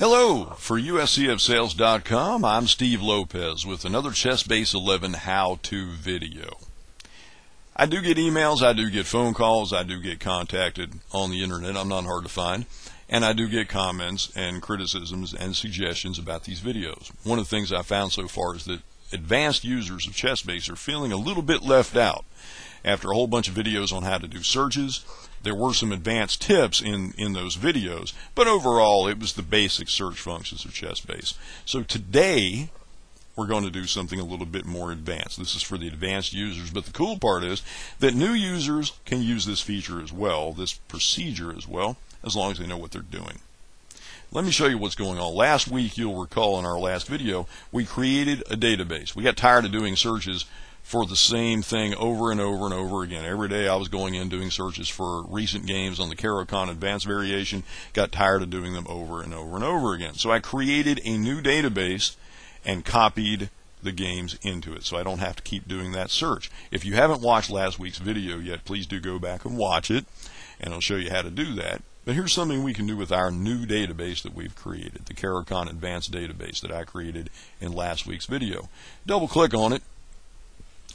Hello, for USCFSales.com, I'm Steve Lopez with another ChessBase 11 how-to video. I do get emails, I do get phone calls, I do get contacted on the internet, I'm not hard to find, and I do get comments and criticisms and suggestions about these videos. One of the things I've found so far is that advanced users of ChessBase are feeling a little bit left out. After a whole bunch of videos on how to do searches, there were some advanced tips in those videos, but overall it was the basic search functions of ChessBase. So today we're going to do something a little bit more advanced. This is for the advanced users, but the cool part is that new users can use this feature as well, this procedure as well, as long as they know what they're doing. Let me show you what's going on. Last week, you'll recall in our last video, we created a database. We got tired of doing searches for the same thing over and over and over again. Every day I was going in doing searches for recent games on the Caro-Kann advanced variation, got tired of doing them over and over and over again. So I created a new database and copied the games into it, so I don't have to keep doing that search. If you haven't watched last week's video yet, please do go back and watch it, and I'll show you how to do that. But here's something we can do with our new database that we've created, the Caro-Kann advanced database that I created in last week's video. Double click on it.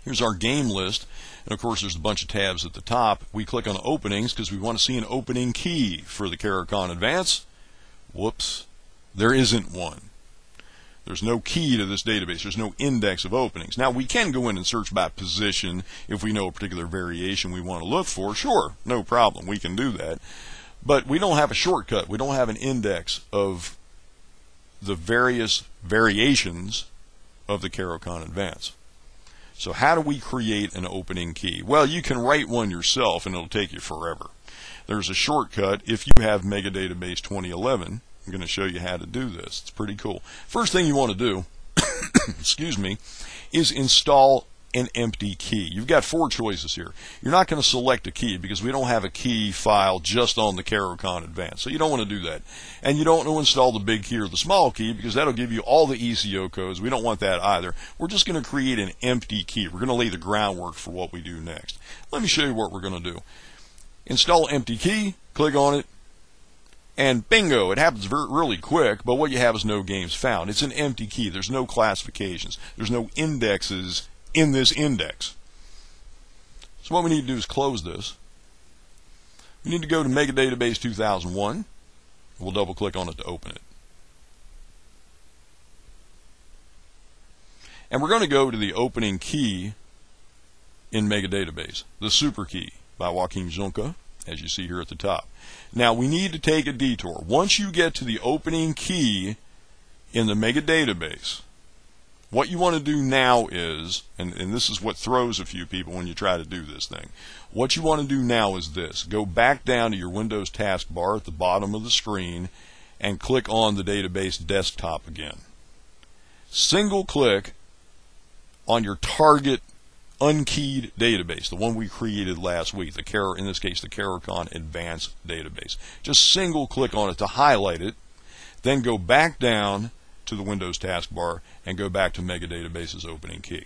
Here's our game list, and of course there's a bunch of tabs at the top. We click on openings because we want to see an opening key for the Caro-Kann Advance. Whoops, there isn't one. There's no key to this database. There's no index of openings. Now we can go in and search by position if we know a particular variation we want to look for. Sure, no problem. We can do that. But we don't have a shortcut. We don't have an index of the various variations of the Caro-Kann Advance. So how do we create an opening key? Well, you can write one yourself, and it'll take you forever. There's a shortcut if you have Mega Database 2011. I'm going to show you how to do this. It's pretty cool. First thing you want to do, excuse me, is install an empty key. You've got four choices here. You're not going to select a key because we don't have a key file just on the Caro-Kann Advance, so you don't want to do that. And you don't want to install the big key or the small key because that'll give you all the ECO codes. We don't want that either. We're just going to create an empty key. We're going to lay the groundwork for what we do next. Let me show you what we're going to do. Install empty key, click on it, and bingo, it happens really quick, but what you have is no games found. It's an empty key. There's no classifications. There's no indexes in this index. So what we need to do is close this. We need to go to Mega Database 2001. We'll double click on it to open it. And we're going to go to the opening key in Mega Database, the super key by Joachim Juncker, as you see here at the top. Now we need to take a detour. Once you get to the opening key in the Mega Database, what you want to do now is, and this is what throws a few people when you try to do this thing, what you want to do now is this. Go back down to your Windows taskbar at the bottom of the screen and click on the database desktop again. Single click on your target unkeyed database, the one we created last week, in this case the Caro-Kann Advanced database. Just single click on it to highlight it, then go back down to the Windows taskbar and go back to Mega Database's opening key.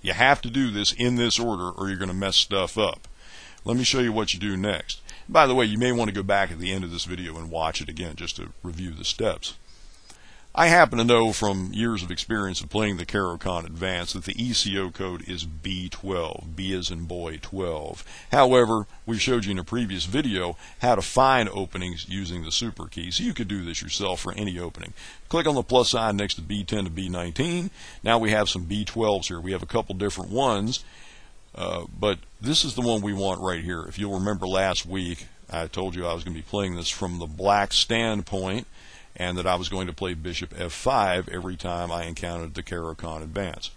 You have to do this in this order or you're going to mess stuff up. Let me show you what you do next. By the way, you may want to go back at the end of this video and watch it again just to review the steps. I happen to know from years of experience of playing the Caro-Kann Advance that the ECO code is B12, B as in boy 12. However, we showed you in a previous video how to find openings using the super key, so you could do this yourself for any opening. Click on the plus sign next to B10 to B19. Now we have some B12s here. We have a couple different ones, but this is the one we want right here. If you'll remember last week, I told you I was going to be playing this from the black standpoint, and that I was going to play bishop f5 every time I encountered the Caro-Kann Advance.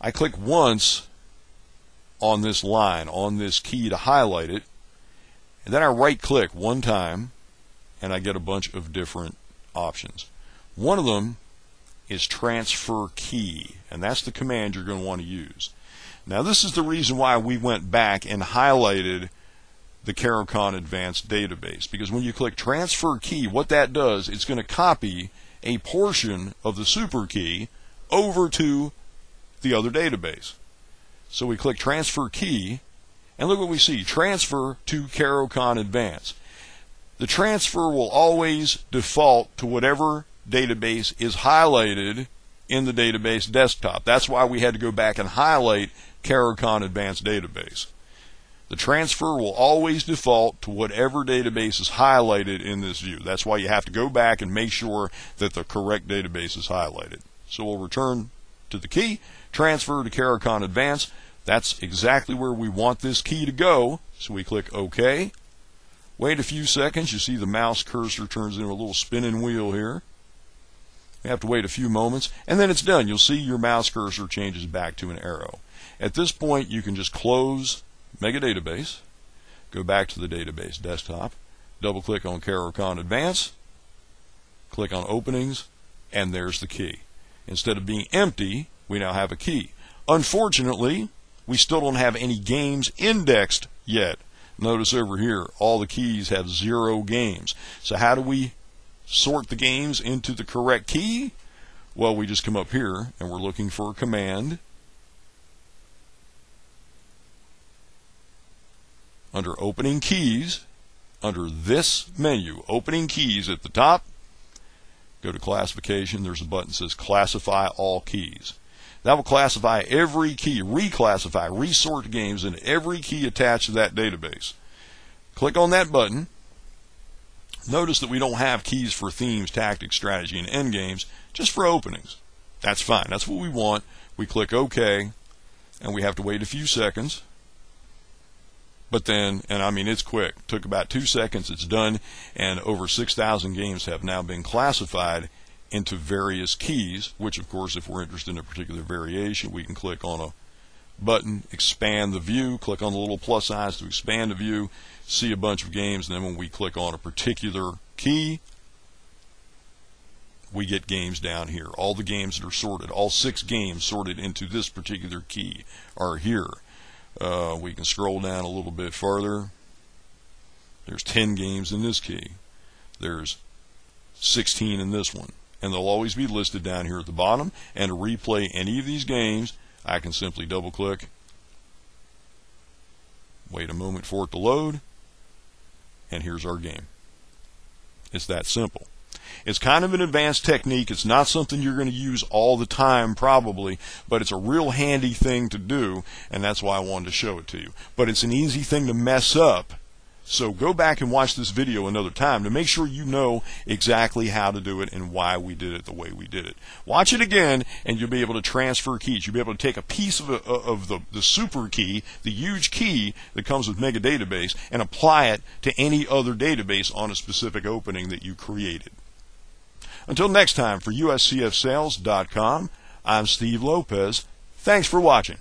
I click once on this line, on this key to highlight it, and then I right-click one time, and I get a bunch of different options. One of them is transfer key, and that's the command you're going to want to use. Now this is the reason why we went back and highlighted the Caro-Kann Advanced database, because when you click transfer key, what that does, it's going to copy a portion of the super key over to the other database. So we click transfer key, and look what we see, transfer to Caro-Kann Advance. The transfer will always default to whatever database is highlighted in the database desktop. That's why we had to go back and highlight Caro-Kann Advanced Database. The transfer will always default to whatever database is highlighted in this view. That's why you have to go back and make sure that the correct database is highlighted. So we'll return to the key, transfer to Caro-Kann Advanced. That's exactly where we want this key to go. So we click OK. Wait a few seconds. You see the mouse cursor turns into a little spinning wheel here. You have to wait a few moments, and then it's done. You'll see your mouse cursor changes back to an arrow. At this point, you can just close Mega Database, go back to the database desktop, double-click on Caro-Kann Advanced, click on Openings, and there's the key. Instead of being empty, we now have a key. Unfortunately, we still don't have any games indexed yet. Notice over here, all the keys have 0 games. So how do we sort the games into the correct key? Well, we just come up here and we're looking for a command under opening keys, under this menu, opening keys at the top. Go to classification. There's a button that says classify all keys. That will classify every key, reclassify, resort games into every key attached to that database. Click on that button. Notice that we don't have keys for themes, tactics, strategy, and endgames, just for openings. That's fine. That's what we want. We click OK, and we have to wait a few seconds. But then, and I mean it's quick, it took about 2 seconds, it's done, and over 6,000 games have now been classified into various keys, which of course if we're interested in a particular variation, we can click on a button, expand the view, click on the little plus eyes to expand the view, see a bunch of games, and then when we click on a particular key, we get games down here. All the games that are sorted, all 6 games sorted into this particular key are here. We can scroll down a little bit farther. There's 10 games in this key. There's 16 in this one. And they'll always be listed down here at the bottom. And to replay any of these games, I can simply double click, wait a moment for it to load, and here's our game. It's that simple. It's kind of an advanced technique. It's not something you're going to use all the time probably, but it's a real handy thing to do, and that's why I wanted to show it to you. But it's an easy thing to mess up. So go back and watch this video another time to make sure you know exactly how to do it and why we did it the way we did it. Watch it again, and you'll be able to transfer keys. You'll be able to take a piece of the super key, the huge key that comes with Mega Database, and apply it to any other database on a specific opening that you created. Until next time, for USCFSales.com, I'm Steve Lopez. Thanks for watching.